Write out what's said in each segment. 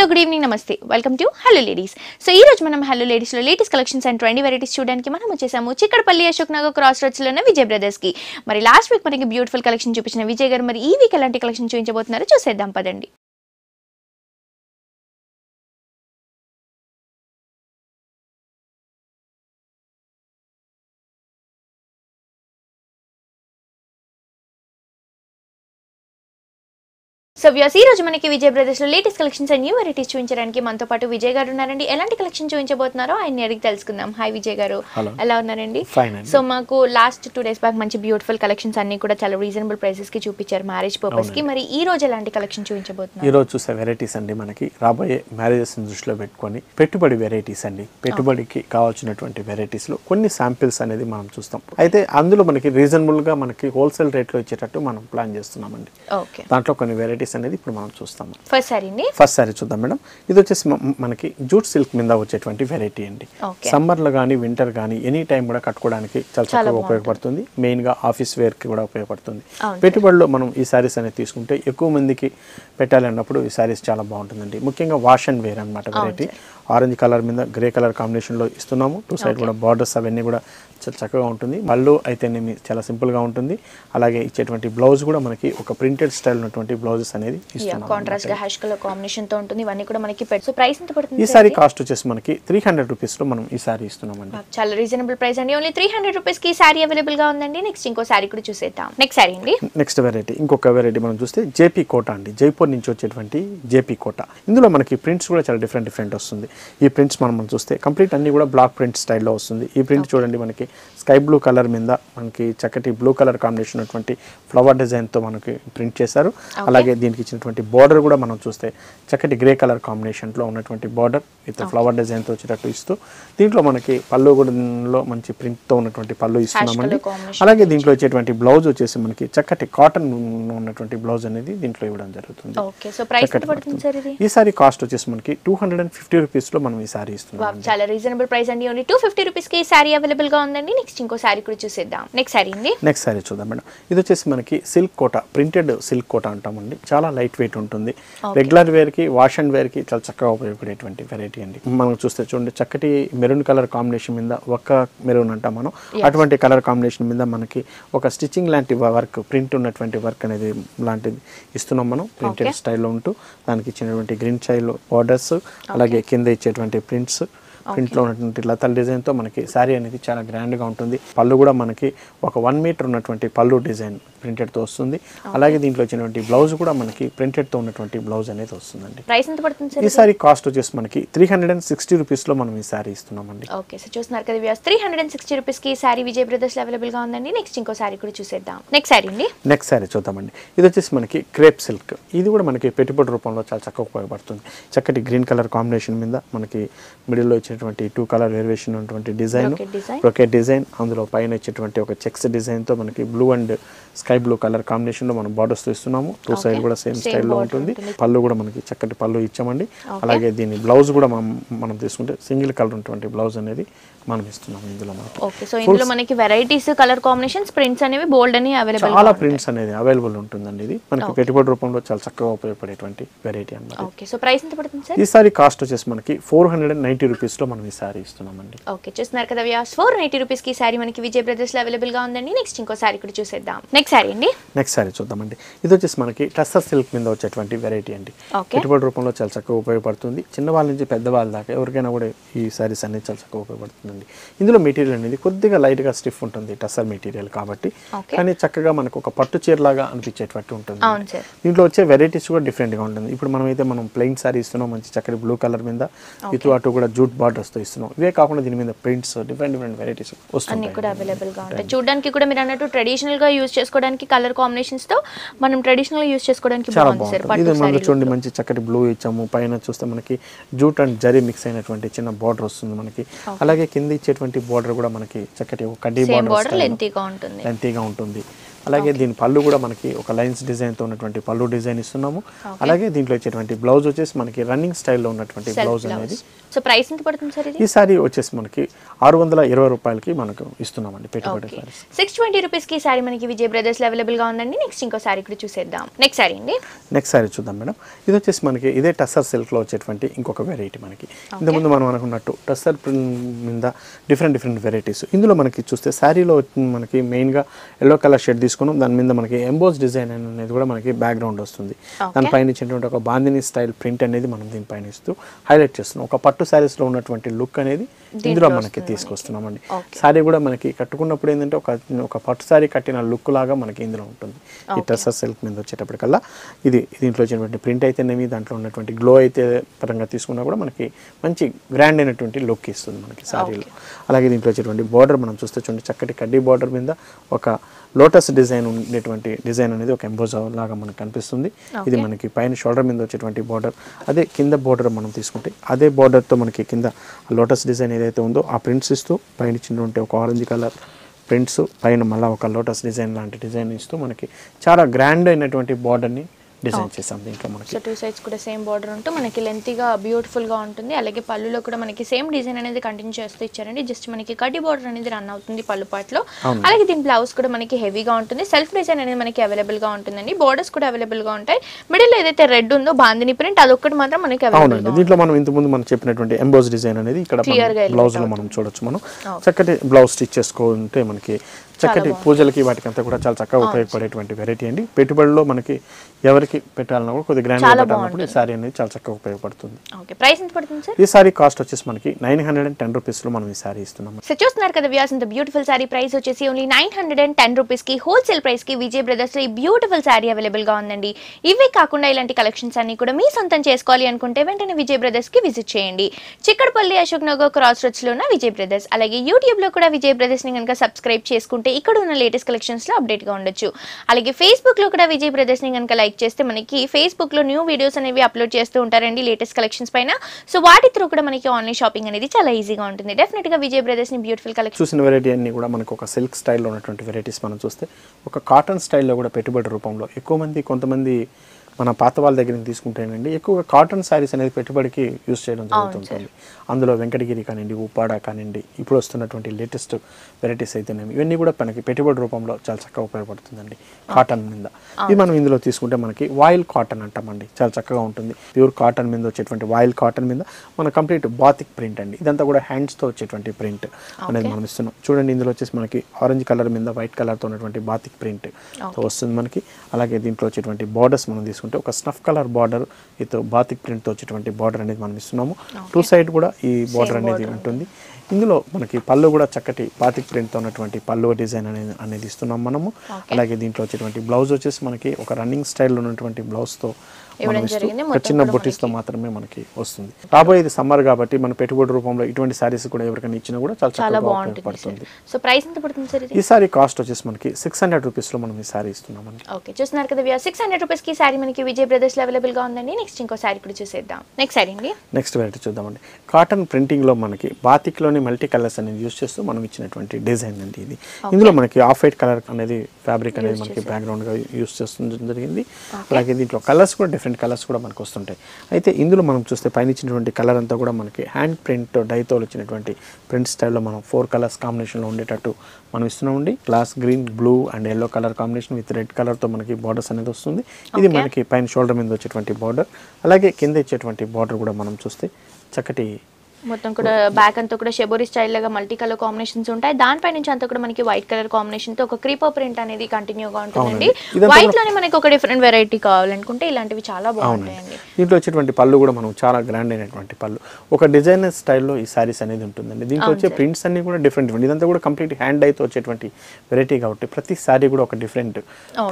Hello, good evening, namaste. Welcome to Hello Ladies. So, ee roju manam Hello Ladies lo latest collections and trendy varieties chudaniki manam vachesaamu Chikadpalli Ashok Nagar crossroads lo na Vijay Brothers ki. Mari last week maniki beautiful collection chupichina Vijay garu mari ee week elanti collection chuinchabothunaro chuseddam padandi. So, viewers, ee roju manaki Vijay Brothers lo latest collections and new varieties chuvincharaniki manto paatu Vijay garu unnarandi. Elanti collection chuvinchabothunaro ayinni adigi teluskundam. Hi Vijay garu, ela unnarandi? Fine andi. So, maaku last 2 days back manchi beautiful collections anni kuda chala reasonable prices ki chupicharu marriage purpose ki. Mari ee roju elanti collection chuvinchabothunnaru? Ee roju chuse varieties andi manaki raboye marriages ni drushilo pettukoni pettubadi varieties andi. Pettubadiki kavalchinatuvanti varieties lo konni samples anedi manam chustam. Aithe andulo manaki reasonable ga manaki wholesale rate lo icchetattu manam plan chestunnam andi. Okay. Dantlo konni varieties అనేది ఇప్పుడు మనం చూస్తాము. First sari చూద్దాం madam. ఇది వచ్చేసి మనకి jute silk మీద వచ్చేటువంటి వెరైటీ అండి. సమ్మర్ లో గాని వింటర్ గాని ఎనీ టైం కూడా కట్టుకోవడానికి చాలా చక్కగా ఉపయోగపడుతుంది. మెయిన్ గా ఆఫీస్ వేర్ కి కూడా ఉపయోగపడుతుంది. పెట్టుబడిలో మనం ఈ సారీస్ అనేది తీసుకుంటే ఎక్కువ మందికి పెట్టాలన్నప్పుడు ఈ సారీస్ చాలా బాగుంటుందండి. ముఖ్యంగా వాష్ అండ్ వేర్ అన్నమాట వెరైటీ. ఆరెంజ్ కలర్ మీద గ్రే కలర్ కాంబినేషన్ లో ఇస్తున్నాము. టూ సైడ్ కూడా బార్డర్స్ అవన్నీ కూడా చాలా చక్కగా ఉంటుంది. మళ్ళీ అయితేనేమి చాలా సింపుల్ గా ఉంటుంది. అలాగే ఇచ్చేటువంటి బ్లౌజ్ కూడా మనకి ఒక ప్రింటెడ్ స్టైల్ ఉన్నటువంటి బ్లౌజెస్ అనేది ఇస్తున్నాము. కాంట్రాస్ట్ గా హ్యాష్ కలర్ కాంబినేషన్ తో ఉంటుంది. ఇవన్నీ కూడా మనకి సో ప్రైస్ ఎంత పడుతుంది? ఈ సారీ కాస్ట్ వచ్చేసి మనకి 300 రూపాయస్ లో మనం ఈ సారీ ఇస్తున్నామండి. చాలా రీజనబుల్ ప్రైస్ అండి. ఓన్లీ 300 రూపాయస్ కి ఈ సారీ అవైలబుల్ గా ఉందండి. నెక్స్ట్ ఇంకో సారీ కూడా చూసేద్దాం. నెక్స్ట్ సారీ అండి. నెక్స్ట్ వెరైటీ ఇంకొక వెరైటీ మనం చూస్తే JP కోటా అండి. జైపూర్ నుంచి వచ్చేటువంటి JP కోటా. ఇందులో మనకి ప్రింట్స్ కూడా చాలా డిఫరెంట్ వస్తుంది. ఈ ప్రింట్స్ మనం చూస్తే కంప్లీట్ అన్ని కూడా బ్లాక్ ప్రింట్ స్టైల్లో వస్తుంది. ఈ ప్రింట్ చూడండి మనకి స్కై బ్లూ కలర్ మీద మనకి చక్కటి బ్లూ కలర్ కాంబినేషన్ ఉన్నటువంటి ఫ్లవర్ డిజైన్తో మనకి ప్రింట్ చేశారు. అలాగే దీనికి ఇచ్చినటువంటి బార్డర్ కూడా మనం చూస్తే చక్కటి గ్రే కలర్ కాంబినేషన్లో ఉన్నటువంటి బార్డర్ విత్ ఫ్లవర్ డిజైన్తో వచ్చేటట్టు ఇస్తూ దీంట్లో మనకి పళ్ళు కూడా మంచి ప్రింట్తో ఉన్నటువంటి పళ్ళు ఇస్తున్నామండి. అలాగే దీంట్లో వచ్చేటువంటి బ్లౌజ్ వచ్చేసి మనకి చక్కటి కాటన్ ఉన్నటువంటి బ్లౌజ్ అనేది దీంట్లో ఇవ్వడం జరుగుతుంది. ఈ సారీ కాస్ట్ వచ్చేసి మనకి 250 రూపీస్ లో మనం ఈ సారీ ఇస్తున్నాం. చాలా రీజనబుల్ ప్రైస్ అండి. ఓన్లీ 250 రూపీస్ కి ఈ సారీ అవైలబుల్ గా ఉందండి. నెక్స్ట్ ఇంకో సారీ కూడా చూసేద్దాం. నెక్స్ట్ సారీ చూద్దాం మేడం. ఇది వచ్చేసి మనకి silk Kota, printed silk Kota అంటామండి. చాలా లైట్ వెయిట్ ఉంటుంది. రెగ్యులర్ వేర్ కి, వాష్ అండ్ వేర్ కి చాలా చక్కగా ఉపయోగపడేటువంటి వెరైటీ అండి. మనం చూస్తే చూడండి చక్కటి మెరూన్ కలర్ కాంబినేషన్ మీద, ఒక్క మెరూన్ అంటాం మనం, అటువంటి కలర్ కాంబినేషన్ మీద మనకి ఒక స్టిచ్చింగ్ లాంటి వర్క్, ప్రింట్ ఉన్నటువంటి వర్క్ అనేది లాంటిది ఇస్తున్నాం మనం. ప్రింటెడ్ స్టైల్లో ఉంటూ దానికి ఇచ్చినటువంటి గ్రీన్ స్టైల్లో బార్డర్స్, అలాగే కింద ఇచ్చేటువంటి ప్రింట్స్, ప్రింట్లో ఉన్నటువంటి లతల్ డిజైన్తో మనకి శారీ అనేది చాలా గ్రాండ్గా ఉంటుంది. పళ్ళు కూడా మనకి ఒక 1 మీటర్ ఉన్నటువంటి పళ్ళు డిజైన్ ప్రింటెడ్తో వస్తుంది. అలాగే దీంట్లో వచ్చినటువంటి బ్లౌజ్ కూడా మనకి ప్రింటెడ్తో ఉన్నటువంటి బ్లౌజ్ అనేది వస్తుందండి. ప్రైస్ ఎంత పడుతుంది? ఈ సారీ కాస్ట్ వచ్చేసి మనకి 360 రూపీస్లో మనం ఈ సారీ ఇస్తున్నామండి. ఓకే, సో చూస్తున్నారు కదా వ్యూస్, 360 రూపీస్కి ఈ సారీ విజయ్ బ్రదర్స్లో అవైలబుల్గా ఉందండి. నెక్స్ట్ ఇంకో సారీ కూడా చూసేద్దాం. నెక్స్ట్ సారీ చూద్దామండి. ఇది వచ్చేసి మనకి క్రేప్ సిల్క్. ఇది కూడా మనకి పెట్టుబడి రూపంలో చాలా చక్కగా ఉపయోగపడుతుంది. చక్కటి గ్రీన్ కలర్ కాంబినేషన్ మీద మనకి మిడిల్లో ఇచ్చేటువంటి 2 కలర్ వేరియేషన్ ఉన్నటువంటి డిజైన్, బ్రోకెట్ డిజైన్, అందులో పైన ఇచ్చేటువంటి ఒక చెక్స్ డిజైన్తో మనకి blue and sky blue colour కాంబినేషన్లో మనం బార్డర్స్ ఇస్తున్నాము. 2 సైడ్ కూడా సేమ్ స్టైల్లో ఉంటుంది. పళ్ళు కూడా మనకి చక్కటి పళ్ళు ఇచ్చామండి. అలాగే దీని బ్లౌజ్ కూడా మనం తీసుకుంటే సింగిల్ కలర్ ఉన్నటువంటి బ్లౌజ్ అనేది మనం ఇస్తున్నాము. ఇందులో మనకి వెరైటీస్, కలర్ కాంబినేషన్స్, ప్రింట్స్ అనేవి బోల్డ్ అని అవైలబుల్, చాలా ప్రింట్స్ అనేది అవైలబుల్ ఉంటుందండి. ఇది మనకి పెట్టుబడి రూపంలో చాలా చక్కగా ఉపయోగపడేటువంటి వెరైటీ అన్నమాట. ఓకే, సో ప్రైస్ ఎంత పడుతుంది సార్? ఈ సారీ కాస్ట్ వచ్చేసి మనకి 490 రూపీస్ లో మనం ఈ సారీ ఇస్తున్నామండి. ఓకే, చూస్తున్నారు కదా వ్యూస్, 490 రూపీస్ కి ఈ సారీ మనకి విజయ్ బ్రదర్స్ లో అవైలబుల్ గా ఉందండి. నెక్స్ట్ ఇంకో సారీ కూడా చూసేద్దాం. నెక్స్ట్ సారీ చూద్దామండి. ఇది వచ్చేసి మనకి టస్సర్ సిల్క్ మీద వచ్చేటువంటి వెరైటీ అండి. పెట్టుబడి రూపంలో చాలా చక్కగా ఉపయోగపడుతుంది. చిన్నవాళ్ళ నుంచి పెద్దవాళ్ళ దాకా ఎవరికైనా కూడా ఈ సారీస్ అనేది చాలా చక్కగా ఉపయోగపడుతుంది. ఇందులో మెటీరియల్ అనేది కొద్దిగా లైట్ గా స్టిఫ్ ఉంటుంది, టస్సర్ మెటీరియల్ కాబట్టి, కానీ చక్కగా మనకు ఒక పట్టు చీర లాగా అనిపించేటట్టు ఉంటుంది. దీంట్లో వచ్చే వెరైటీస్ కూడా డిఫరెంట్ గా ఉంటుంది. ఇప్పుడు మనం ప్లెయిన్ సారీ ఇస్తున్నాం, మంచి చక్కటి బ్లూ కలర్ మీద, ఇటు అటు కూడా జూట్ బార్డర్స్ తో ఇస్తున్నాం. ఇవే కాకుండా దీని మీద ప్రింట్స్ డిఫరెంట్ వెరైటీస్ వస్తున్నాయి. చూడడానికి కూడా మీరు అన్నట్టు ట్రెడిషనల్ గా యూజ్ చేసుకోవడానికి, కలర్ కాంబినేషన్స్ తో మనం ట్రెడిషనల్ యూజ్ చేసుకోవడానికి చూడండి మంచి చక్కటి బ్లూ ఇచ్చాము. పైన చూస్తే మనకి జూట్ అండ్ జరీ మిక్స్ అయినటువంటి చిన్న బార్డర్ వస్తుంది మనకి. అలాగే కింద ఇచ్చేటువంటి బోర్డర్ కూడా మనకి చక్కటి కడ్డీ బోర్డర్ లెంతీగా ఉంటుంది. అలాగే దీని పళ్ళు కూడా మనకి ఒక లైన్స్ డిజైన్ తో ఉన్నటువంటి పళ్ళు డిజైన్ ఇస్తున్నాము. అలాగే దీంట్లో వచ్చేటువంటి బ్లౌజ్ వచ్చేసి మనకి రన్నింగ్ స్టైల్లో ఉన్నటువంటి బ్లౌజ్ అనేది. సో ప్రైస్ ఎంత పడుతుంది సార్ ఇది? ఈ సారీ వచ్చేసి మనకి 620 రూపాయలకి మనకు ఇస్తున్నాం అండి పెట్టుబడి సారీ. 620 రూపాయస్ కి సారీ మనకి విజయ్ బ్రదర్స్ లో అవైలబుల్ గా ఉందండి. నెక్స్ట్ ఇంకో సారీ కూడా చూసేద్దాం. నెక్స్ట్ సారీ అండి, నెక్స్ట్ సారీ చూద్దాం మేడం. ఇది వచ్చేసి మనకి ఇదే టస్సర్ సిల్క్ లో వచ్చేటువంటి ఇంకొక వెరైటీ మనకి. ఇంతకుముందు మనం అనుకున్నట్టు టస్సర్ మీద డిఫరెంట్ వెరైటీస్. ఇందులో మనకి చూస్తే సారీలో మనకి మెయిన్ గా ఎల్లో కలర్ షేడ్ తీసుకున్నాం. దాని మీద మనకి ఎంబోస్ డిజైన్ అనేది కూడా మనకి బ్యాక్గ్రౌండ్ వస్తుంది. దానిపైన ఇచ్చినటువంటి ఒక బాందిని స్టైల్ ప్రింట్ అనేది మనం దీనిపైన ఇస్తూ హైలైట్ చేస్తున్నాం. ఒక పట్టు సారీస్ లో ఉన్నటువంటి లుక్ అనేది ఇందులో మనకి తీసుకొస్తున్నాం అండి. సారీ కూడా మనకి కట్టుకున్నప్పుడు ఏంటంటే ఒక పట్టు సారీ కట్టిన లుక్ లాగా మనకి ఇందులో ఉంటుంది. ఈ టెసర్ సిల్క్ మీద వచ్చేటప్పటికల్లా ఇది దీంట్లో వచ్చినటువంటి ప్రింట్ అయితేనేవి, దాంట్లో ఉన్నటువంటి గ్లో అయితే పరంగా తీసుకున్నా కూడా మనకి మంచి గ్రాండ్ అయినటువంటి లుక్ ఇస్తుంది మనకి సారీలో. అలాగే దీంట్లో వచ్చేటువంటి బార్డర్ మనం చూస్తే చూడండి, చక్కటి కడ్డీ బార్డర్ మీద ఒక లోటస్ డిజైన్ ఉండేటువంటి డిజైన్ అనేది ఒక ఎంబోజా లాగా మనకు కనిపిస్తుంది. ఇది మనకి పైన షోల్డర్ మీద వచ్చేటువంటి బార్డర్, అదే కింద బార్డర్ మనం తీసుకుంటే అదే బార్డర్తో మనకి కింద లోటస్ డిజైన్ ఏదైతే ఉందో ఆ ప్రింట్స్ ఇస్తూ పైన చిన్న ఉంటే ఒక ఆరెంజ్ కలర్ ప్రింట్స్, పైన మళ్ళీ ఒక లోటస్ డిజైన్ లాంటి డిజైన్ ఇస్తూ మనకి చాలా గ్రాండ్ అయినటువంటి బార్డర్ని డిజైన్ చేసాం. దీంట్లో మనకి టూ సైడ్స్ కూడా సేమ్ బార్డర్ ఉంటూ మనకి లెంతీగా బ్యూటిఫుల్గా ఉంటుంది. అలాగే పళ్ళులో కూడా మనకి సేమ్ డిజైన్ అనేది కంటిన్యూ చేస్తూ ఇచ్చారండి. జస్ట్ మనకి కడ్డీ బార్డర్ అనేది రన్ అవుతుంది పళ్ళు పాటలో. అలాగే దీని బ్లౌజ్ కూడా మనకి హెవీగా ఉంటుంది. సెల్ఫ్ డిజైన్ అనేది మనకి అవైలబుల్గా ఉంటుందండి. బార్డర్స్ కూడా అవైలబుల్గా ఉంటాయి. మిడిల్లో ఏదైతే రెడ్ ఉందో బాందిని ప్రింట్ అదొక్కటి మాత్రం మనకి అవైలబుల్. దీంట్లో మనం ఇంతకుముందు మనం చెప్పినటువంటి ఎంబోస్ డిజైన్ అనేది ఇక్కడ క్లియర్గా బ్లౌజ్లో మనం చూడొచ్చు. మనం చక్కటి బ్లౌజ్ స్టిచ్ చేసుకుంటే మనకి చక్కటి పూజలకి వాటికంతా కూడా చాలా చక్కగా ఉపయోగపడేటువంటి వెరైటీ అండి. పెట్టుబడిలో మనకి ఎవరికి పెట్టాలన్నా కూడా కొద్దిగా గ్రాండ్ పెట్టాలన్నప్పుడు ఈ సారీ అనేది చాలా చక్కగా ఉపయోగపడుతుంది. ఓకే, ప్రైస్ ఎంత పడుతుంది సార్? ఈ సారీ కాస్ట్ వచ్చేసి మనకి 910 రూపీస్ లో మనం ఈ సారీ ఇస్తున్నాం. సో చూస్తున్నారు కదా వ్యూవర్స్, ఇంత బ్యూటిఫుల్ సారీ ప్రైస్ వచ్చేసి ఓన్లీ 910 రూపీస్ కి హోల్సేల్ ప్రైస్ కి విజయ్ బ్రదర్స్ లో ఈ బ్యూటిఫుల్ సారీ అవైలబుల్ గా ఉందండి. ఇవే కాకుండా ఇలాంటి కలెక్షన్స్ అన్ని కూడా మీ సొంతం చేసుకోవాలి అనుకుంటే వెంటనే విజయ్ బ్రదర్స్ కి విజిట్ చేయండి. చిక్కడపల్లి అశోక్ నగర్ క్రాస్ రోడ్స్ లో ఉన్న విజయ్ బ్రదర్స్. అలాగే యూట్యూబ్ లో కూడా విజయ్ బ్రదర్స్ ని కనుక సబ్స్క్రైబ్ చేసుకుంటే ఇక్కడ ఉన్న లేటెస్ట్ కలెక్షన్స్ లో అప్డేట్ గా ఉండొచ్చు. అలాగే ఫేస్బుక్ లో కూడా విజయ్ బ్రదర్స్ ని కనుక లైక్ చేస్తే మనకి ఫేస్బుక్ లో న్యూ వీడియోస్ అనేవి అప్లోడ్ చేస్తూ ఉంటారండి లేటెస్ట్ కలెక్షన్స్ పైన. సో వాటి త్రూ కూడా మనకి ఆన్లైన్ షాపింగ్ అనేది చాలా ఈజీగా ఉంటుంది. డెఫినెట్ గా విజయ్ బ్రదర్స్ ని బ్యూటిఫుల్ కలెక్షన్ చూసిన వెరైటీ అన్ని కూడా మనకు ఒక సిల్క్ స్టైల్లో ఉన్నటువంటి వెరైటీస్ మనం చూస్తే ఒక కాటన్ స్టైల్లో కూడా పెట్టుబడి రూపంలో ఎక్కువ మంది కొంతమంది మన పాత వాళ్ళ దగ్గర తీసుకుంటానండి. ఎక్కువగా కాటన్ శారీస్ అనేది పెట్టుబడికి యూజ్ చేయడం జరుగుతుంటుంది. అందులో వెంకటగిరి కానివ్వండి, ఉప్పాడ కానివ్వండి, ఇప్పుడు వస్తున్నటువంటి లేటెస్ట్ వెరైటీస్ అయితేనేమి ఇవన్నీ కూడా మనకి పెట్టుబడి రూపంలో చాలా చక్కగా ఉపయోగపడుతుందండి. కాటన్ మీద ఇది మనం ఇందులో తీసుకుంటే మనకి వాయిల్ కాటన్ అంటామండి, చాలా చక్కగా ఉంటుంది. ప్యూర్ కాటన్ మీద వచ్చేటువంటి వాయిల్ కాటన్ మీద మన కంప్లీట్ బాతిక్ ప్రింట్ అండి. ఇదంతా కూడా హ్యాండ్స్తో వచ్చేటువంటి ప్రింట్ అనేది మనం ఇస్తున్నాం. చూడండి ఇందులో వచ్చేసి మనకి ఆరెంజ్ కలర్ మీద వైట్ కలర్తో ఉన్నటువంటి బాతిక్ ప్రింట్ వస్తుంది మనకి. అలాగే దీంట్లో వచ్చేటువంటి బార్డర్స్ మనం తీసుకుంటాం ఒక స్నఫ్ కలర్ బార్డర్ ఇతో బాతిక్ ప్రింట్ తో వచ్చేటువంటి బార్డర్ అనేది మనం ఇస్తున్నాము. టూ సైడ్ కూడా ఈ బార్డర్ అనేది ఉంటుంది. ఇందులో మనకి పళ్ళు కూడా చక్కటి బాతిక్ ప్రింట్ తో ఉన్నటువంటి పళ్ళు డిజైన్ అనేది ఇస్తున్నాం మనము. అలాగే దీంట్లో వచ్చేటువంటి బ్లౌజ్ వచ్చేసి మనకి ఒక రన్నింగ్ స్టైల్ ఉన్నటువంటి బ్లౌజ్ తో చిన్న బొటీస్ తో మాత్రమే మనకి వస్తుంది. రాబోయేది సమ్మర్ కాబట్టి మన పెట్టుబడి రూపంలో ఇటువంటి సారీస్ కూడా ఎవరికైనా ఇచ్చినా కూడా చాలా చాలా బాగుంటుంది. సో ప్రైస్ ఎంత పడుతుంది సార్? ఈ సారీ కాస్ట్ వచ్చేసి మనకి 600 రూపీస్ లో మనం ఈ సారీ ఇస్తున్నాం అండి. ఓకే, చూస్తున్నారు కదా వ్యూవర్స్, 600 రూపీస్ కి సారీ మనకి విజయ్ బ్రదర్స్ లో అవైలబుల్ గా ఉందండి. నెక్స్ట్ ఇంకో సారీ కూడా చూసేద్దాం. నెక్స్ట్ సారీ అండి, నెక్స్ట్ వెరైటీ చూద్దామండి. కాటన్ ప్రింటింగ్ లో మనకి బాతిక్ లోని మల్టీ కలర్స్ అనేది యూజ్ చేస్తూ మనం ఇచ్చినటువంటి డిజైన్ అండి ఇది. ఇందులో మనకి ఆఫ్ వైట్ కలర్ అనేది ఫ్యాబ్రిక్ అనేది మనకి బ్యాక్గ్రౌండ్ గా యూజ్ చేస్తుండడం జరిగింది. అలాగే దీంట్లో కలర్స్ కూడా డిఫరెంట్ కలర్స్ కూడా మనకు వస్తుంటాయి. అయితే ఇందులో మనం చూస్తే పైన ఇచ్చినటువంటి కలర్ అంతా కూడా మనకి హ్యాండ్ ప్రింట్ డైతో వచ్చినటువంటి ప్రింట్ స్టైల్లో మనం 4 కలర్స్ కాంబినేషన్లో ఉండేటట్టు మనం ఇస్తున్నామండి. Glass green, blue and yellow colour combination with red కలర్తో మనకి బార్డర్స్ అనేది వస్తుంది. ఇది మనకి పైన షోల్డర్ మీద వచ్చేటువంటి బార్డర్, అలాగే కింద ఇచ్చేటువంటి బార్డర్ కూడా మనం చూస్తే చక్కటి మొత్తం కూడా బ్యాక్ అంతా కూడా షిబోరి స్టైల్ లాగా మల్టీ కలర్ కాంబినేషన్స్ ఉంటాయి. దానిపై నుంచి అంతా కూడా మనకి వైట్ కలర్ కాంబినేషన్ తో ఒక క్రీపర్ ప్రింట్ అనేది కంటిన్యూగా ఉంటుందండి. వైట్ లోనే మనకి ఒక డిఫరెంట్ వెరైటీ కావాలనుకుంటే ఇలాంటివి చాలా బాగుంటాయండి. దీంట్లో వచ్చేటువంటి పళ్ళు కూడా మనం చాలా గ్రాండ్ అయినటువంటి పళ్ళు ఒక డిజైనర్ స్టైల్లో ఈ సారీస్ అనేది ఉంటుందండి. దీంట్లో వచ్చే ప్రింట్స్ అన్ని కూడా డిఫరెంట్. ఇదంతా కూడా కంప్లీట్ హ్యాండ్ అయితే వచ్చేటువంటి వెరైటీ కాబట్టి ప్రతి సారీ కూడా ఒక డిఫరెంట్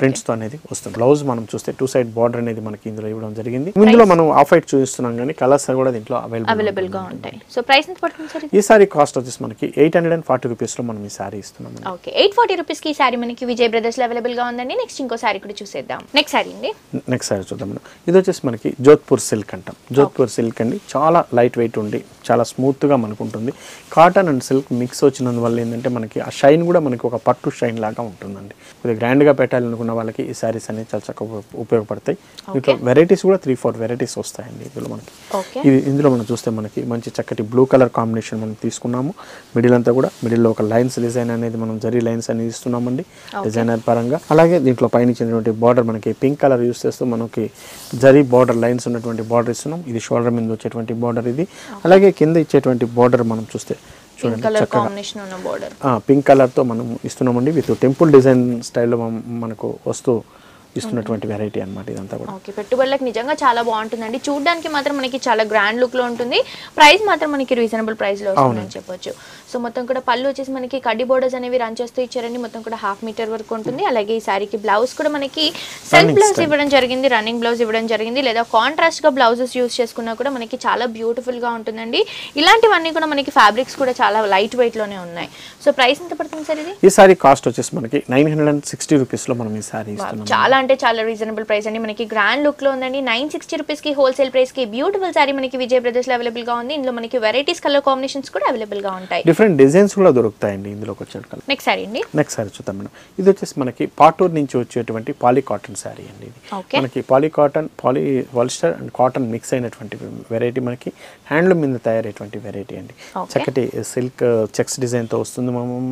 ప్రింట్స్ తో అనేది వస్తుంది. బ్లౌజ్ మనం చూస్తే టూ సైడ్ బార్డర్ అనేది మనకి ఇందులో ఇవ్వడం జరిగింది. ఇందులో మనం ఆఫ్ వైట్ చూస్తున్నాం కానీ కలర్స్ కూడా దీంట్లో అవైలబుల్ గా ఉంటాయి. So price ఎంత పడుతుంది సార్? ఈ సారీ కాస్ట్ వచ్చేసి మనకి 840 రూపాయస్ లో మనం ఈ సారీ ఇస్తున్నాం. ఓకే 840 రూపాయస్ కి ఈ సారీ మనకి విజయ్ బ్రదర్స్ లో అవైలబుల్ గా ఉందండి. నెక్స్ట్ ఇంకో సారీ కూడా చూసేద్దాం. నెక్స్ట్ సారీ అండి, నెక్స్ట్ సారీ చూద్దాం. ఇది వచ్చేసి మనకి జోధ్పూర్ సిల్క్ అంటాం. జోధ్పూర్ సిల్క్ అండి, చాలా లైట్ వెయిట్ ఉంది, చాలా స్మూత్ గా మనకు ఉంటుంది. కాటన్ అండ్ సిల్క్ మిక్స్ వచ్చినందువల్ల ఏంటంటే మనకి ఆ షైన్ కూడా మనకి ఒక పట్టు షైన్ లాగా ఉంటుందండి. కొద్దిగా గ్రాండ్ గా పెట్టాలనుకున్న వాళ్ళకి ఈ సారీస్ అనేవి చాలా చక్కగా ఉపయోగపడతాయి. దీంట్లో వెరైటీస్ కూడా 3-4 వెరైటీస్ వస్తాయండి ఇందులో మనకి. ఇది ఇందులో మనం చూస్తే మనకి మంచి చక్కటి బ్లూ కలర్ కాంబినేషన్ మనం తీసుకున్నాము. మిడిల్ అంతా కూడా మిడిల్లో ఒక లైన్స్ డిజైన్ అనేది మనం జరీ లైన్స్ అనేది ఇస్తున్నామండి డిజైనర్ పరంగా. అలాగే దీంట్లో పైన ఇచ్చినటువంటి బార్డర్ మనకి పింక్ కలర్ యూస్ చేస్తూ మనకి జరీ బార్డర్ లైన్స్ ఉన్నటువంటి బార్డర్ ఇస్తున్నాం. ఇది షోల్డర్ మీద వచ్చేటువంటి బార్డర్ ఇది. అలాగే కింద ఇచ్చేటువంటి బార్డర్ మనం చూస్తే చూడండి పింక్ కలర్తో మనం ఇస్తున్నామండి. విత్ టెంపుల్ డిజైన్ స్టైల్లో మనకు వస్తూ ఇస్తున్నటువంటి వెరైటీ అన్నమాట ఇదంతా కూడా. ఓకే పెట్టుబడులకు నిజంగా చాలా బాగుంటుందండి. చూడడానికి మాత్రం మనకి చాలా గ్రాండ్ లుక్ లో ఉంటుంది. ప్రైస్ మాత్రం మనకి రీజనబుల్ ప్రైస్ లో వస్తుందని చెప్పొచ్చు. సో మొత్తం కూడా పళ్ళు వచ్చేసి మనకి కడ్డీ బోర్డర్స్ అనేవి రన్ చేస్తూ ఇచ్చారండి. మొత్తం కూడా 1/2 మీటర్ వరకు ఉంటుంది. అలాగే ఈ సారీకి బ్లౌజ్ కూడా మనకి సెల్ఫ్ బ్లౌజ్ ఇవ్వడం జరిగింది, రన్నింగ్ బ్లౌజ్ ఇవ్వడం జరిగింది. లేదా కాంట్రాస్ట్ గా బ్లౌజెస్ యూజ్ చేసుకున్నా కూడా మనకి చాలా బ్యూటిఫుల్ గా ఉంటుందండి. ఇలాంటివన్నీ కూడా మనకి ఫ్యాబ్రిక్స్ కూడా చాలా లైట్ వెయిట్ లోనే ఉన్నాయి. సో ప్రైస్ ఎంత పడుతుంది సార్ ఇది? ఈ సారీ కాస్ట్ వచ్చేసి మనకి 960 రూపీస్ లో మనం ఈ సారీ ఇస్తున్నాం. చాలా అంటే చాలా రీజనబుల్ ప్రైస్ అండి. మనకి గ్రాండ్ లుక్ లో ఉందండి. 960 రూపీస్ కి హోల్సేల్ ప్రైస్ కి బ్యూటిఫుల్ సారీ మనకి విజయ్ బ్రదర్స్ లో అవైలబుల్ గా ఉంది. ఇందులో మనకి వెరైటీస్ కలర్ కాంబినేషన్స్ కూడా అవైలబుల్ గా ఉంటాయి. డిఫరెంట్ డిజైన్స్ కూడా దొరుకుతాయండి ఇందులోకి వచ్చేటప్పుడు. నెక్స్ట్ సారీ అండి, నెక్స్ట్ సారీ చూద్దాం మనం. ఇది వచ్చేసి మనకి పాటూర్ నుంచి వచ్చేటువంటి పాలీ కాటన్ సారీ అండి. ఇది మనకి poly cotton, polyester and cotton mix అయినటువంటి వెరైటీ, మనకి హ్యాండ్లూమ్ మీద తయారైనటువంటి వెరైటీ అండి. చక్కటి సిల్క్ చెక్స్ డిజైన్ తో వస్తుంది.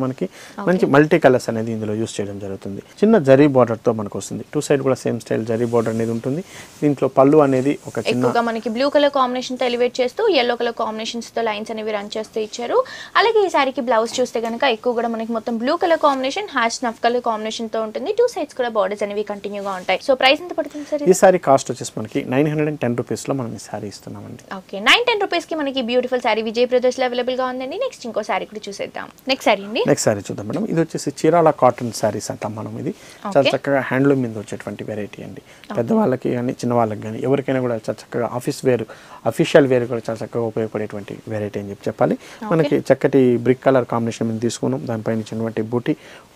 మనకి మంచి మల్టీ కలర్స్ అనేది ఇందులో యూస్ చేయడం జరుగుతుంది. చిన్న జరీ బార్డర్ తో మనకు వస్తుంది. టూ సైడ్ కూడా సేమ్ స్టైల్ జరీ బోర్డర్ అనేది ఉంటుంది. దీంట్లో పళ్ళు అనేది ఒక చిన్నగా మనకి బ్లూ కలర్ కాంబినేషన్ తో ఎలివేట్ చేస్తూ యెల్లో కలర్ కాంబినేషన్స్ తో లైన్స్ అనేవి రన్ చేస్తూ ఇచ్చారు. అలాగే ఈ సారీకి బ్లౌజ్ చూస్తే కనుక ఎక్కువ కూడా మనకి మొత్తం బ్లూ కలర్ కాంబినేషన్, హ్యాష్ నఫ్ కలర్ కాంబినేషన్ తో ఉంటుంది. టూ సైడ్స్ కూడా బార్డర్స్ అనేవి కంటిన్యూగా ఉంటాయి. సో ప్రైస్ ఎంత పడుతుంది సార్? ఈ సారీ కాస్ట్ వచ్చేసి మనకి 910 రూపీస్ లో మనం ఈ సారీ ఇస్తున్నామండి. ఓకే 910 రూపీస్ కి మనకి బ్యూటిఫుల్ సారీ విజయ్ బ్రదర్స్ లో అవైలబుల్ గా ఉందండి. నెక్స్ట్ ఇంకో సారీ కూడా చూసేద్దాం. నెక్స్ట్ సారీ అండి, నెక్స్ట్ సారీ చూద్దాం మేడం. ఇది వచ్చేసి చీరాల కాటన్ సారీస్ అంటాం మనం. ఇది చాలా చక్కగా హ్యాండ్లూమ్ మీద వచ్చేటువంటి వెరైటీ అండి. పెద్దవాళ్ళకి కానీ చిన్న వాళ్ళకి కానీ ఎవరికైనా కూడా చాలా చక్కగా ఆఫీస్ వేర్, అఫీషియల్ వేర్ కూడా చాలా చక్కగా ఉపయోగపడేటువంటి వెరైటీ అని చెప్పాలి. మనకి చక్కటి బ్రిక్ కలర్ కాంబినేషన్ మీద తీసుకున్నాం. దానిపైన ఇచ్చినటువంటి బూటీ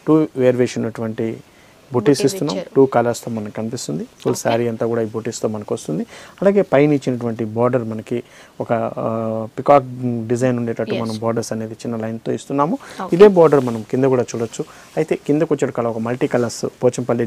2 వేర్ వేసి ఉన్నటువంటి బూటీస్ ఇస్తున్నాం. 2 కలర్స్తో మనకు కనిపిస్తుంది. ఫుల్ శారీ అంతా కూడా ఈ బూటీస్తో మనకు వస్తుంది. అలాగే పైన ఇచ్చినటువంటి బార్డర్ మనకి ఒక పికాక్ డిజైన్ ఉండేటట్టు మనం బార్డర్స్ అనేది చిన్న లైన్తో ఇస్తున్నాము. ఇదే బార్డర్ మనం కింద కూడా చూడొచ్చు. అయితే కిందకు వచ్చే కలర్ ఒక మల్టీ కలర్స్, పోచంపల్లి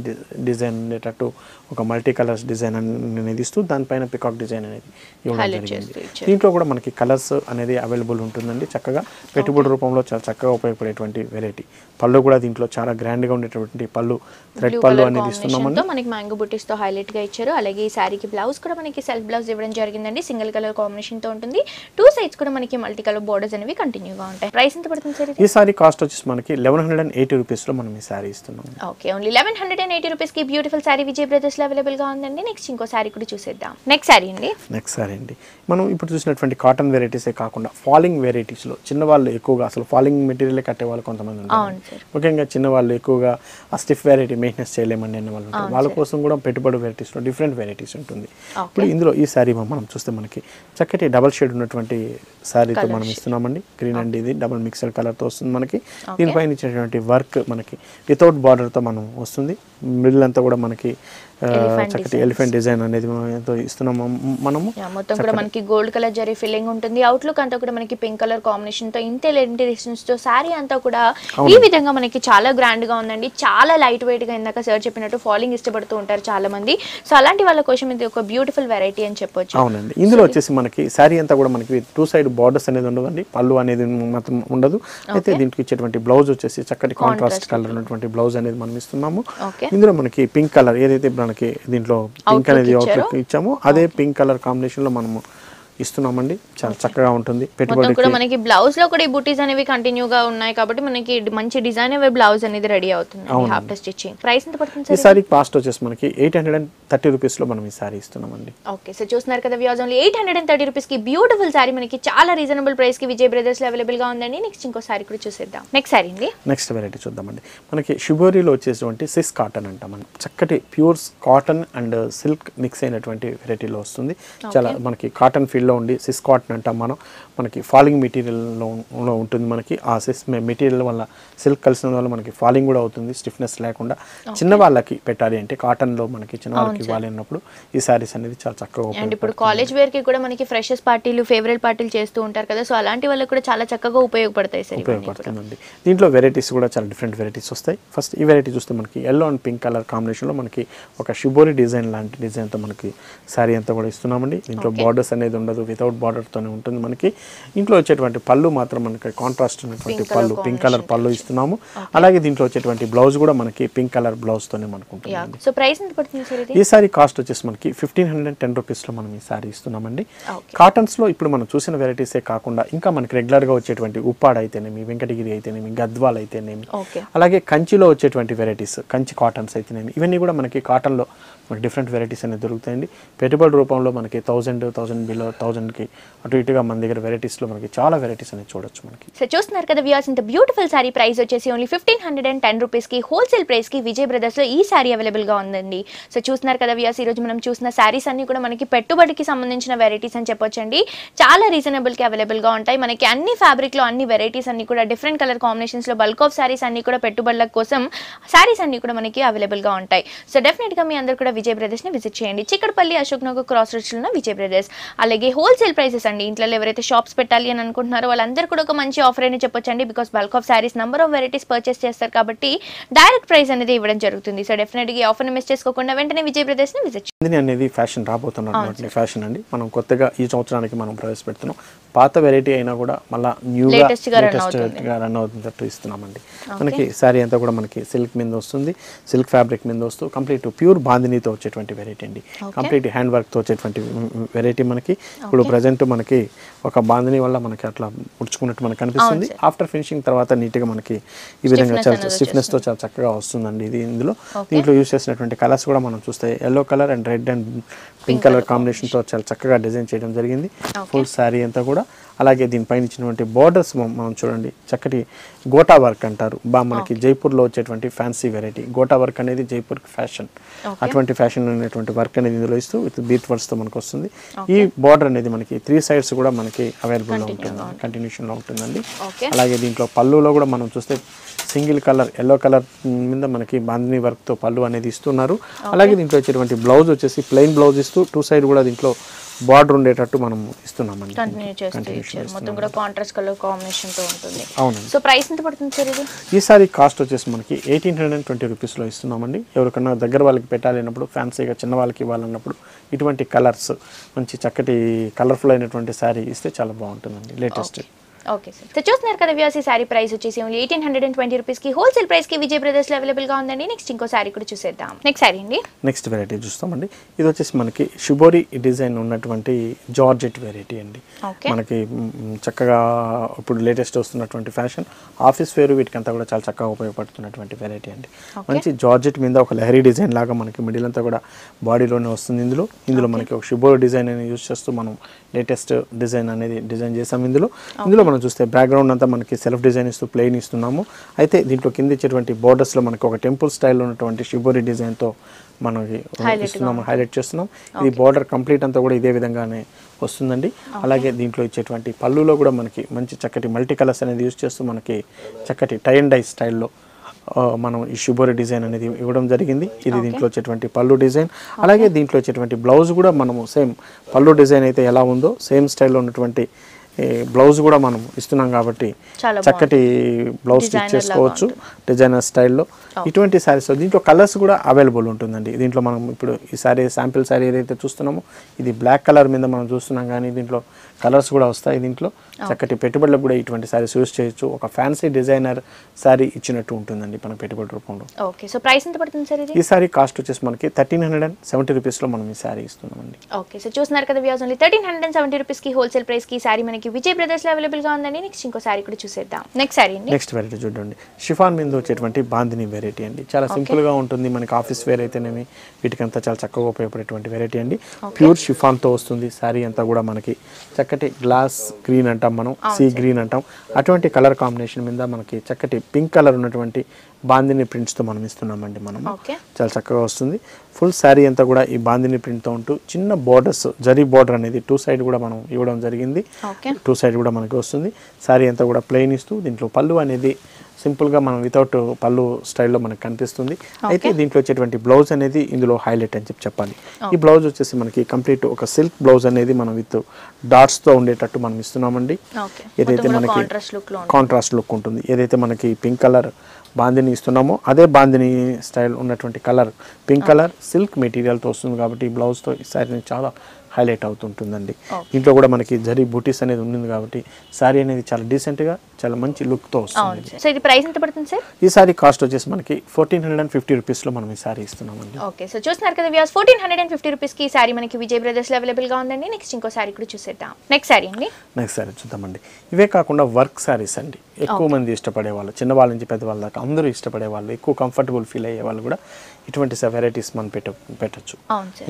డిజైన్ ఉండేటట్టు ఒక మల్టీ కలర్స్ డిజైన్ అనేది ఇస్తూ దానిపైన పికాక్ డిజైన్ అనేది ఇవ్వడం జరిగింది. దీంట్లో కూడా మనకి కలర్స్ అనేది అవైలబుల్ ఉంటుందండి. చక్కగా పెట్టుబడి రూపంలో చాలా చక్కగా ఉపయోగపడేటువంటి వెరైటీ. పళ్ళు కూడా దీంట్లో చాలా గ్రాండ్గా ఉండేటటువంటి పళ్ళు థ్రెడ్ పళ్ళు అనేది ఇస్తున్నామండి. మనకి మ్యాంగో బూటీస్ తో హైలైట్ గా ఇచ్చారు. అలాగే ఈ సారీకి బ్లౌజ్ కూడా మనకి సెల్ఫ్ బ్లౌజ్ ఇవ్వడం జరిగిందండి. సింగిల్ కలర్ కాంబినేషన్ తో ఉంటుంది. 2 సైడ్స్ కూడా మనకి మల్టీ కలర్ బోర్డర్స్ అనేవి కంటిన్యూగా ఉంటాయి. ప్రైస్ ఎంత పడుతుంది సార్? ఈ సారీ కాస్ట్ వచ్చేసి మనకి 1180 రూపీస్ లో మనం ఈ సారీ ఇస్తున్నాం. ఓకే ఓన్లీ 1180 రూపీస్ కి బ్యూటిఫుల్ సారీ విజయ్ బ్రదర్స్ లో అవైలబుల్ గా ఉందండి. నెక్స్ట్ ఇంకో సారీ కూడా చూసేద్దాం. నెక్స్ట్ సారీ అండి, నెక్స్ట్ సారీ అండి. మనం ఇప్పుడు చూసినటువంటి కాటన్ వెరైటీసే కాకుండా ఫాలింగ్ వెరైటీస్ లో చిన్న వాళ్ళు ఎక్కువగా అసలు ఫాలింగ్ మెటీరియల్ కట్టే వాళ్ళు కొంతమంది ఉంటారు. ముఖ్యంగా చిన్న వాళ్ళు ఎక్కువగా ఆ స్టిఫ్ వెరైటీ మెయింటెనెన్స్ చేయలేమని అనే వాళ్ళు ఉంటారు. వాళ్ళ కోసం కూడా పెట్టుబడి వెరైటీస్లో డిఫరెంట్ వెరైటీస్ ఉంటుంది. ఇప్పుడు ఇందులో ఈ శారీ మనం చూస్తే మనకి చక్కటి డబల్ షేడ్ ఉన్నటువంటి శారీతో మనం ఇస్తున్నామండి. గ్రీన్ అండ్ ఇది డబల్ మిక్సర్ కలర్తో వస్తుంది. మనకి దీనిపైన ఇచ్చినటువంటి వర్క్ మనకి వితౌట్ బార్డర్తో మనం వస్తుంది. మిడిల్ అంతా కూడా మనకి చక్కటి ఎలిఫెంట్ డిజైన్ అనేది ఇస్తున్నాము మనము. మొత్తం కూడా మనకి గోల్డ్ కలర్ జరీ ఫిల్లింగ్ ఉంటుంది. అవుట్ లుక్ అంతా కూడా మనకి పింక్ కలర్ కాంబినేషన్ తో ఇంత ఎలిఫెంట్ డిజైన్స్ తో సారీ అంతా కూడా ఈ విధంగా మనకి చాలా గ్రాండ్ గా ఉందండి. చాలా లైట్ వెయిట్ గా ఇందాక సార్ చెప్పినట్టు ఫాలింగ్ ఇష్టపడుతూ ఉంటారు చాలా మంది. సో అలాంటి వాళ్ళ కోసం ఇది ఒక బ్యూటిఫుల్ వెరైటీ అని చెప్పొచ్చు. అవునండి. ఇందులో వచ్చేసి మనకి సారీ అంతా కూడా మనకి 2 సైడ్ బార్డర్స్ అనేది ఉండదండి. పళ్ళు అనేది మాత్రం ఉండదు. అయితే దీనికి ఇచ్చేటువంటి బ్లౌజ్ వచ్చేసి చక్కటి కాంట్రాస్ట్ కలర్ ఉన్నటువంటి బ్లౌజ్ అనేది మనం ఇస్తున్నాము. ఇందులో మనకి పింక్ కలర్ ఏదైతే మనకి దీంట్లో పింక్ అనేది అవుట్లుక్ ఇచ్చాము, అదే పింక్ కలర్ కాంబినేషన్ లో మనము ఇస్తున్నామండి. చాలా చక్కగా ఉంటుంది. పెట్టుబడి కూడా మనకి బ్లౌజ్ లో కూడా ఈ బూటీస్ అనేవి కంటిన్యూగా ఉన్నాయి కాబట్టి మనకి మంచి డిజైనర్ బ్లౌజ్ అనేది రెడీ అవుతుంది. హాఫ్ స్టిచ్చింగ్ ప్రైస్ ఎంత పడుతుంది సార్? ఈ సారీ కాస్ట్ వచ్చేసి మనకి 830 రూపీస్ లో మనం ఈ సారీ ఇస్తున్నామండి. ఓకే సార్ చూస్తున్నారు కదా వ్యూవర్స్, ఓన్లీ 830 రూపీస్ కి బ్యూటిఫుల్ సారీ మనకి చాలా రీజనబుల్ ప్రైస్ కి విజయ్ బ్రదర్స్ లో అవైలబుల్ గా ఉందండి. నెక్స్ట్ ఇంకో సారీ కూడా చూసేద్దాం. నెక్స్ట్ సారీ అండి, నెక్స్ట్ వెరైటీ చూద్దామండి. మనకి షిబోరిలో వచ్చేటువంటి సిస్ కాటన్ అంటామండి. చక్కటి pure cotton and silk mix అయినటువంటి వెరైటీలో వస్తుంది. చాలా మనకి కాటన్ ఫీల్ లో ఉండి సిస్ కాటన్ అంటాం మనం మనకి ఫాలింగ్ మెటీరియల్ లో ఉంటుంది మనకి ఆ సిస్ మెటీరియల్ వల్ల సిల్క్ కలిసిన వల్ల మనకి ఫాలింగ్ కూడా అవుతుంది స్టిఫ్నెస్ లేకుండా చిన్న వాళ్ళకి పెట్టాలి అంటే కాటన్ లో మనకి చిన్న వాళ్ళకి ఇవ్వాలి అన్నప్పుడు ఈ సారీస్ అనేది చాలా చక్కగా ఉపయోగపడుతుంది అండ్ ఇప్పుడు కాలేజ్ వేర్ కి కూడా మనకి ఫ్రెషర్స్ పార్టీలు ఫేవరెట్ పార్టీలు చేస్తూ ఉంటారు కదా సో అలాంటి వాళ్ళకి కూడా చాలా చక్కగా ఉపయోగపడతాయి సార్ ఉపయోగపడుతుంది దీంట్లో వెరైటీస్ కూడా చాలా డిఫరెంట్ వెరైటీస్ వస్తాయి ఫస్ట్ ఈ వెరైటీ చూస్తే మనకి yellow and pink color combination లో మనకి ఒక షిబోరి డిజైన్ లాంటి డిజైన్ తో మనకి సారీ అంతా కూడా ఇస్తున్నామండి దీంట్లో బోర్డర్స్ అనేది ఉండదు వితౌట్ బోర్డర్ తోనే ఉంటుంది మనకి ఇంట్లో వచ్చేటువంటి పళ్ళు మాత్రం మనకి కాంట్రాస్ట్ ఉన్నటువంటి పళ్ళు పింక్ కలర్ పళ్ళు ఇస్తున్నాము అలాగే దీంట్లో వచ్చేటువంటి బ్లౌజ్ కూడా మనకి పింక్ కలర్ బ్లౌజ్ తోనే మనకు ఉంటుంది సో ప్రైస్ ఎంత పడుతుంది సార్ ఇది ఈ సారీ కాస్ట్ వచ్చేసి మనకి 1510 రూపాయస్ లో మనం ఈ సారీ ఇస్తున్నామండి కాటన్స్ లో ఇప్పుడు మనం చూసిన వెరైటీస్ ఏ కాకుండా ఇంకా మనకి రెగ్యులర్ గా వచ్చేటువంటి ఉప్పాడ అయితేనేమి వెంకటగిరి అయితేనేమి గద్వాల్ అయితేనేమి అలాగే కంచిలో వచ్చేటువంటి వెరైటీస్ కంచి కాటన్స్ అయితేనేమి ఇవన్నీ కూడా మనకి కాటన్ లో మనకి డిఫరెంట్ వెరైటీస్ అనేది దొరుకుతాయండి పెట్టుబడి రూపంలో మనకి 1000 బిలో 1000కి అటు ఇటుగా మన దగ్గర వెరైటీస్ లో మనకి చాలా వెరైటీస్ అనేది చూడొచ్చు మనకి సో చూస్తున్నారు కదా వ్యూవర్స్ ఇంత బ్యూటిఫుల్ సారీ ప్రైస్ వచ్చేసి ఓన్లీ 1510 రూపీస్ కి హోల్సేల్ ప్రైస్ కి విజయ్ బ్రదర్స్ లో ఈ సారీ అవైలబుల్ గా ఉందండి సో చూస్తున్నారు కదా వ్యూవర్స్ ఈ రోజు మనం చూసిన సారీస్ అన్ని కూడా మనకి పెట్టుబడికి సంబంధించిన వెరైటీస్ అని చెప్పొచ్చండి చాలా రీజనబుల్ కి అవైలబుల్ గా ఉంటాయి మనకి అన్ని ఫ్యాబ్రిక్ లో అన్ని వెరైటీస్ అన్ని కూడా డిఫరెంట్ కలర్ కాంబినేషన్స్ లో బల్క్ ఆఫ్ సారీస్ అన్ని కూడా పెట్టుబడుల కోసం సారీస్ అన్ని కూడా మనకి అవైలబుల్ గా ఉంటాయి సో డెఫినెట్ గా మీ అందరూ కూడా విజయ్ బ్రదర్స్ ని విజిట్ చేయండి చిక్కడపల్లి అశోక్ నగర్ క్రాస్ రోడ్స్ లో విజయ్ బ్రదర్స్ అలాగే హోల్సేల్ ప్రైసెస్ అండి ఇంట్లో ఎవరైతే షాప్స్ పెట్టాలి అని అనుకుంటున్నారో వాళ్ళందరూ కూడా ఒక మంచి ఆఫర్ అని చెప్పొచ్చండి because bulk of saris number of varieties purchase చేస్తారు కాబట్టి డైరెక్ట్ ప్రైస్ అనేది ఇవ్వడం జరుగుతుంది సో డెఫినెట్ గా ఆఫర్ ని మిస్ చేసుకోకుండా వెంటనే విజయ్ బ్రదర్స్ ని విజిట్ చేయండి అనేది ఫ్యాషన్ రాబోతున్నటువంటి ఫ్యాషన్ అండి మనం కొత్తగా ఈ సంవత్సరానికి మనం ప్రవేశపెడుతున్నాం పాత వెరైటీ అయినా కూడా మళ్ళీ న్యూ లేటెస్ట్ గా రన్ అవుతున్నట్టు ఇస్తున్నామండి మనకి సారీ అంతా కూడా మనకి సిల్క్ మీద వస్తుంది సిల్క్ ఫ్యాబ్రిక్ మీద వస్తూ కంప్లీట్ ప్యూర్ బాందినీతో వచ్చేటువంటి వెరైటీ అండి కంప్లీట్ హ్యాండ్ వర్క్తో వచ్చేటువంటి వెరైటీ మనకి ఇప్పుడు ప్రజెంట్ మనకి ఒక బాందినీ వల్ల మనకి అట్లా ముడుచుకున్నట్టు మనకు కనిపిస్తుంది ఆఫ్టర్ ఫినిషింగ్ తర్వాత నీట్గా మనకి ఈ విధంగా చాలా స్టిఫ్నెస్తో చాలా చక్కగా వస్తుందండి ఇది ఇందులో దీంట్లో యూజ్ చేసినటువంటి కలర్స్ కూడా మనం చూస్తే yellow colour and red and pink colour కాంబినేషన్తో చాలా చక్కగా డిజైన్ చేయడం జరిగింది ఫుల్ సారీ అంతా కూడా అలాగే దీనిపైన ఇచ్చినటువంటి బోర్డర్స్ మనం చూడండి చక్కటి గోటా వర్క్ అంటారు మనకి జైపూర్లో వచ్చేటువంటి ఫ్యాన్సీ వెరైటీ గోటా వర్క్ అనేది జైపూర్ ఫ్యాషన్ అటువంటి ఫ్యాషన్ అనేటువంటి వర్క్ అనేది ఇందులో ఇస్తూ విత్ బీట్ వర్క్స్తో మనకు వస్తుంది ఈ బోర్డర్ అనేది మనకి 3 sides కూడా మనకి అవైలబుల్లో ఉంటుంది కంటిన్యూషన్లో ఉంటుందండి అలాగే దీంట్లో పళ్ళులో కూడా మనం చూస్తే సింగిల్ కలర్ ఎల్లో కలర్ మీద మనకి బాంధిని వర్క్తో పళ్ళు అనేది ఇస్తున్నారు అలాగే దీంట్లో వచ్చేటువంటి బ్లౌజ్ వచ్చేసి ప్లెయిన్ బ్లౌజ్ ఇస్తూ 2 sides కూడా దీంట్లో బార్డర్ ఉండేటట్టు మనం ఇస్తున్నామండి ఈసారి కాస్ట్ వచ్చేసి మనకి 1820 రూపీస్ లో ఇస్తున్నామండి ఎవరికన్నా దగ్గర వాళ్ళకి పెట్టాలి అన్నప్పుడు ఫ్యాన్సీగా చిన్న వాళ్ళకి ఇవ్వాలన్నప్పుడు ఇటువంటి కలర్స్ మంచి చక్కటి కలర్ఫుల్ అయినటువంటి సారీ ఇస్తే చాలా బాగుంటుందండి లేటెస్ట్ ఓకే సార్ సో చూస్తున్నారు కదా వ్యూవర్స్ ఈ సారీ ప్రైస్ వచ్చేసి ఓన్లీ 1820 రూపీస్ కి హోల్సేల్ ప్రైస్ కి విజయ్ బ్రదర్స్ లో అవైలబుల్ గా ఉందండి నెక్స్ట్ ఇంకో సారీ కూడా చూసేద్దాం నెక్స్ట్ సారీ అండి నెక్స్ట్ వెరైటీ చూస్తామండి ఇది వచ్చేసి మనకి షిబోరి డిజైన్ ఉన్నటువంటి జార్జెట్ వెరైటీ అండి మనకి చక్కగా ఇప్పుడు లేటెస్ట్ వస్తున్నటువంటి ఫ్యాషన్ ఆఫీస్ వేర్ వీటికి అంతా కూడా చాలా చక్కగా ఉపయోగపడుతున్నటువంటి వెరైటీ అండి మంచి జార్జెట్ మీద ఒక లహరీ డిజైన్ లాగా మనకి మిడిల్ అంతా కూడా బాడీలోనే వస్తుంది ఇందులో మనకి ఒక షిబోరి డిజైన్ అనేది యూజ్ చేస్తూ మనం లేటెస్ట్ డిజైన్ అనేది డిజైన్ చేసాం ఇందులో మనం చూస్తే బ్యాక్గ్రౌండ్ అంతా మనకి సెల్ఫ్ డిజైన్ ఇస్తూ ప్లెయిన్ ఇస్తున్నాము అయితే దీంట్లో కింద ఇచ్చేటువంటి బోర్డర్స్లో మనకి ఒక టెంపుల్ స్టైల్లో ఉన్నటువంటి షిబోరి డిజైన్తో మనకి ఇస్తున్నాము హైలైట్ చేస్తున్నాం ఇది బోర్డర్ కంప్లీట్ అంతా కూడా ఇదే విధంగానే వస్తుందండి అలాగే దీంట్లో ఇచ్చేటువంటి పళ్ళులో కూడా మనకి మంచి చక్కటి మల్టీ కలర్స్ అనేది యూజ్ చేస్తూ మనకి చక్కటి టై అండ్ డై స్టైల్లో మనం ఈ షిబోరి డిజైన్ అనేది ఇవ్వడం జరిగింది ఇది దీంట్లో వచ్చేటువంటి పళ్ళు డిజైన్ అలాగే దీంట్లో వచ్చేటువంటి బ్లౌజ్ కూడా మనము సేమ్ పళ్ళు డిజైన్ అయితే ఎలా ఉందో సేమ్ స్టైల్లో ఉన్నటువంటి బ్లౌజ్ కూడా మనం ఇస్తున్నాం కాబట్టి చక్కటి బ్లౌజ్ స్టిచ్ చేసుకోవచ్చు డిజైనర్ స్టైల్లో ఇటువంటి శారీస్ దీంట్లో కలర్స్ కూడా అవైలబుల్ ఉంటుందండి దీంట్లో మనం ఇప్పుడు ఈ శారీ శాంపిల్ శారీ ఏదైతే చూస్తున్నామో ఇది బ్లాక్ కలర్ మీద మనం చూస్తున్నాం కానీ దీంట్లో కలర్స్ కూడా వస్తాయి దీంట్లో చక్కటి పెట్టుబడులకు కూడా ఇటువంటి శారీస్ యూజ్ చేయొచ్చు ఒక ఫ్యాన్సీ డిజైనర్ శారీ ఇచ్చినట్టు ఉంటుందండి మన పెట్టుబడి రూపంలో ఓకే సో ప్రైస్ ఎంత పడుతుంది సార్ ఇది ఈ సారీ కాస్ట్ వచ్చేసి మనకి 1370 రూపీస్ లో మనం ఈ సారీ ఇస్తున్నామండి ఓకే సో చూస్తున్నారు కదా వ్యూవర్స్ ఓన్లీ 1370 రూపీస్ కి హోల్సేల్ ప్రైస్ కి ఈ సారీ మనకి విజయ్ బ్రదర్స్ లో అవైలబుల్ గా ఉందండి నెక్స్ట్ ఇంకో సారీ కూడా చూసేద్దాం నెక్స్ట్ సారీ నెక్స్ట్ వెరైటీ చూడండి షిఫాన్ మీద వచ్చేటువంటి బాందిని వెరైటీ అండి చాలా సింపుల్ గా ఉంటుంది మనకి ఆఫీస్ వేర్ అయితేనేమి వీటికంతా చాలా చక్కగా ఉపయోగపడేటువంటి వెరైటీ అండి ప్యూర్ షిఫాన్ తో వస్తుంది సారీ అంతా కూడా మనకి చక్కటి గ్లాస్ గ్రీన్ అంటాం మనం సీ గ్రీన్ అంటాం అటువంటి కలర్ కాంబినేషన్ మీద మనకి చక్కటి పింక్ కలర్ ఉన్నటువంటి bandhini prints to manam istunnamanni manamu. Okay. Chala chakkaga vastundi. Full saree anta kuda ee bandhini print tho untu chinna borders zari border anedi two side kuda manam ivadam jarigindi. Okay. Two side kuda manaki vastundi. Saree anta kuda plain istu dintlo pallu anedi simple ga manam without pallu style lo manaki kanipistundi. Aithe dintlo vaccheటువంటి blouse anedi indulo highlight ani cheppali. Ee blouse vachesi manaki complete oka silk blouse anedi manam with dots tho undetattu manam istunnamanni. Okay. Edaithe manaki contrast look untundi. Edaithe manaki pink color bandhini istunamo ade bandhini style unnatundi color pink color silk material tho ostundi kabatti blouse tho ee saree ni chaala highlight avutuntundandi. Intlo kuda manaki zari booties anedi unnindi kabatti saree anedi chaala decent ga chaala manchi look tho ostundi. So idi price enta padutundi sir? Ee saree cost vachesi manaki 1450 rupees lo manam ee saree istunamandi. Okay, so chustunaru kada viewers 1450 rupees ki saree manaki Vijay Brothers lo available ga undandi. Next inko saree kuda chusedam. Next saree chuddamandi. Ive kaakunda work sarees andi. ఎక్కువ మంది ఇష్టపడే వాళ్ళు చిన్న వాళ్ళ నుంచి పెద్ద వాళ్ళ దాకా అందరూ ఇష్టపడే వాళ్ళు ఎక్కువ కంఫర్టబుల్ ఫీల్ అయ్యే వాళ్ళు కూడా ఇటువంటి వెరైటీస్ మనం పెట్టచ్చు.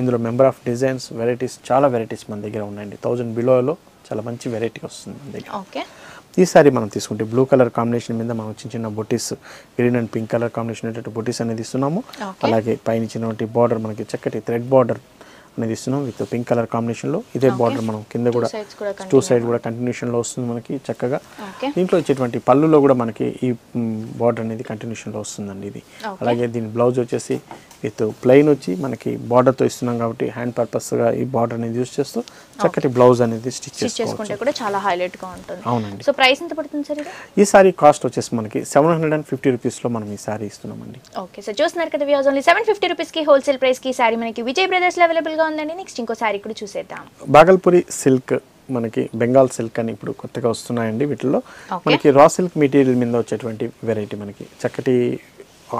ఇందులో మెంబర్ ఆఫ్ డిజైన్స్ వెరైటీస్ చాలా వెరైటీస్ మన దగ్గర ఉన్నాయండి. 1000 బిలోలో చాలా మంచి వెరైటీ వస్తుంది మన దగ్గర. ఓకే, ఈసారి మనం తీసుకుంటే బ్లూ కలర్ కాంబినేషన్ మీద మనం చిన్న buttis green and pink colour combination అంటే బొటీస్ అనేది ఇస్తున్నాము. అలాగే పైన చిన్నటి బార్డర్ మనకి చక్కటి థ్రెడ్ బార్డర్ అనేది ఇస్తున్నాం విత్ పింక్ కలర్ కాంబినేషన్ లో. ఇదే బార్డర్ మనం కింద కూడా టూ సైడ్ కూడా కంటిన్యూషన్ లో వస్తుంది మనకి చక్కగా. దీంట్లో వచ్చేటువంటి పళ్ళులో కూడా మనకి ఈ బార్డర్ అనేది కంటిన్యూషన్ లో వస్తుందండి ఇది. అలాగే దీని బ్లౌజ్ వచ్చేసి విత్ ప్లెయిన్ వచ్చి మనకి బార్డర్ తో ఇస్తున్నాం కాబట్టి హ్యాండ్ పర్పస్ గా ఈ బార్డర్ అనేది యూస్ చేస్తూ చక్కటి బ్లౌజ్ అనేది స్టిచ్ చేసుకుంటే కూడా చాలా హైలైట్ గా ఉంటుంది. అవునండి. సో ప్రైస్ ఎంత పడుతుంది సార్ ఇది? ఈ సారీ కాస్ట్ వచ్చేసి మనకి 750 రూపీస్ లో మనం ఈ సారీ ఇస్తున్నామండి. ఓకే, సో చూస్తున్నారు కదా వ్యూస్ ఓన్లీ 750 రూపీస్ కి హోల్సేల్ ప్రైస్ కి సారీ మనకి విజయ్ బ్రదర్స్ లో అవైలబుల్ గా ఉందండి. నెక్స్ట్ ఇంకో సారీ కూడా చూసేద్దాం. బాగల్పూరి సిల్క్ మనకి బెంగాల్ సిల్క్ అని ఇప్పుడు కొత్తగా వస్తున్నాయండి. వీటిలో మనకి రా సిల్క్ మెటీరియల్ మీద వచ్చేటువంటి వెరైటీ మనకి చక్కటి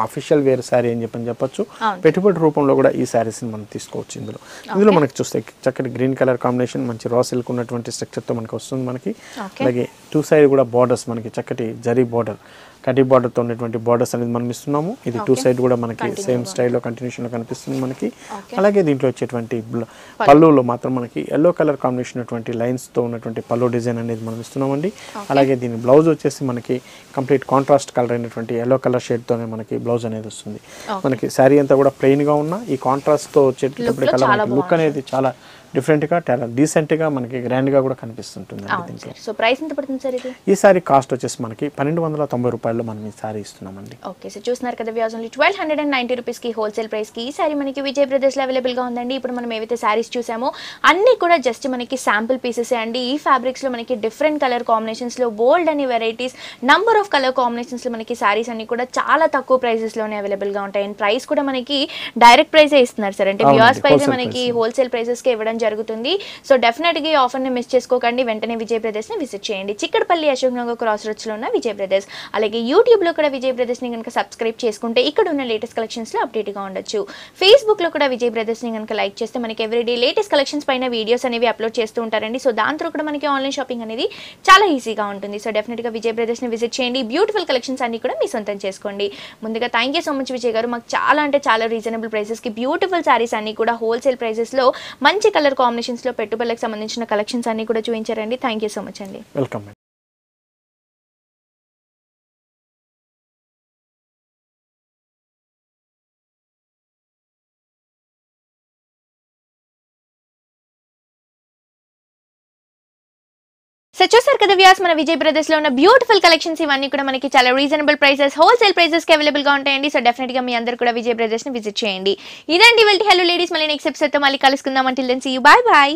ఆఫీషియల్ వేర్ శారీ అని చెప్పచ్చు. పెట్టుబడి రూపంలో కూడా ఈ శారీస్ని మనం తీసుకోవచ్చు. ఇందులో మనకి చూస్తే చక్కటి గ్రీన్ కలర్ కాంబినేషన్ మంచి రా సిల్క్ ఉన్నటువంటి స్ట్రక్చర్తో మనకి వస్తుంది మనకి. అలాగే టూ సైడ్ కూడా బార్డర్స్ మనకి చక్కటి జరీ బార్డర్ కటి బార్డర్తో ఉన్నటువంటి బార్డర్స్ అనేది మనం ఇస్తున్నాము. ఇది టూ సైడ్ కూడా మనకి సేమ్ స్టైల్లో కంటిన్యూషన్లో కనిపిస్తుంది మనకి. అలాగే దీంట్లో వచ్చేటువంటి పళ్ళులో మాత్రం మనకి ఎల్లో కలర్ కాంబినేషన్ ఉన్నటువంటి లైన్స్తో ఉన్నటువంటి పళ్ళు డిజైన్ అనేది మనం ఇస్తున్నామండి. అలాగే దీని బ్లౌజ్ వచ్చేసి మనకి కంప్లీట్ కాంట్రాస్ట్ కలర్ అయినటువంటి ఎల్లో కలర్ షేడ్తోనే మనకి బ్లౌజ్ అనేది వస్తుంది. మనకి శారీ అంతా కూడా ప్లెయిన్గా ఉన్న ఈ కాంట్రాస్ట్తో వచ్చేటప్పుడు కలర్ లుక్ అనేది చాలా డిఫరెంట్గా చాలా డీసెంట్గా మనకి గ్రాండ్గా కూడా కనిపిస్తుంటుంది. సో ప్రైస్ ఎంత పడుతుంది సార్ ఇది? ఈ సారీ కాస్ట్ వచ్చేసి మనకి 1290 రూపాయల్లో మనం ఈ సారీ ఇస్తున్నామండి. ఓకే, సో చూస్తున్నారు కదా వ్యూస్ ఓన్లీ 1290 రూపీస్ కి హోల్సేల్ ప్రైస్ కి ఈ సారీ మనకి విజయ్ బ్రదర్స్ లో అవైలబుల్ గా ఉందండి. ఇప్పుడు మనం ఏవైతే సారీస్ చూసామో అన్ని కూడా జస్ట్ మనకి శాంపుల్ పీసెస్ అండి. ఈ ఫ్యాబ్రిక్స్ లో మనకి డిఫరెంట్ కలర్ కాంబినేషన్స్ లో బోల్డ్ అనే varieties number of colour combinations లో మనకి సారీస్ అన్ని కూడా చాలా తక్కువ ప్రైసెస్ లోనే అవైలబుల్ గా ఉంటాయి. అండ్ ప్రైస్ కూడా మనకి డైరెక్ట్ ప్రైసే ఇస్తున్నారు సార్, అంటే వ్యూస్ ప్రైసే మనకి హోల్సేల్ ప్రైసెస్ కి ఇవ్వడం జరుగుతుంది. సో డెఫినెట్ గా ఈ ఆఫర్ ని మిస్ చేసుకోకండి. వెంటనే విజయ్ బ్రదర్స్ ని విజిట్ చేయండి. చిక్కడపల్లి అశోక్ నగర్ క్రాస్ రోడ్స్ లో ఉన్న విజయ్ బ్రదర్స్. అలాగే యూట్యూబ్ లో కూడా విజయ్ బ్రదర్స్ ని కనుక సబ్స్క్రైబ్ చేసుకుంటే ఇక్కడ ఉన్న లేటెస్ట్ కలెక్షన్స్ లో అప్డేట్ గా ఉండొచ్చు. ఫేస్బుక్ లో కూడా విజయ్ బ్రదర్స్ ని కనుక లైక్ చేస్తే మనకి ఎవ్రీడే లేటెస్ట్ కలెక్షన్స్ పైన వీడియోస్ అనేవి అప్లోడ్ చేస్తూ ఉంటారండి. సో దాంతో కూడా మనకి ఆన్లైన్ షాపింగ్ అనేది చాలా ఈజీగా ఉంటుంది. సో డెఫినెట్ గా విజయ్ బ్రదర్స్ ని విజిట్ చేయండి. బ్యూటిఫుల్ కలెక్షన్స్ అన్ని కూడా మీ సొంతం చేసుకోండి. ముందుగా thank you so much Vijay garu, మాకు చాలా అంటే చాలా రీజనబుల్ ప్రైసెస్ కి బ్యూటిఫుల్ సారీస్ అన్ని కూడా హోల్సేల్ ప్రైసెస్ లో మంచి కలర్ కాంబినేషన్స్ లో పెట్టుబడులకు సంబంధించిన కలెక్షన్స్ అన్ని కూడా చూపించారండి. థ్యాంక్ యూ సో మచ్ అండి. వెల్కమ్. సో చూసారు కదా వ్యూస్ మన విజయ్ బ్రదర్స్ లో ఉన్న బ్యూటిఫుల్ కలెక్షన్స్ ఇవన్నీ కూడా మనకి చాలా రీజనబుల్ ప్రైసెస్ హోల్సేల్ ప్రైసెస్ కి అవైలబుల్ గా ఉంటాయండి. సో డెఫినెట్ గా మీ అందరూ కూడా విజయ్ బ్రదర్స్ ని విజిట్ చేయండి. ఇదండి వెల్టీ హలో లేడీస్. మళ్ళీ నెక్స్ట్ ఎపిసోడ్ తో మళ్ళీ కలుసుకుందాం. Until then see you, bye by.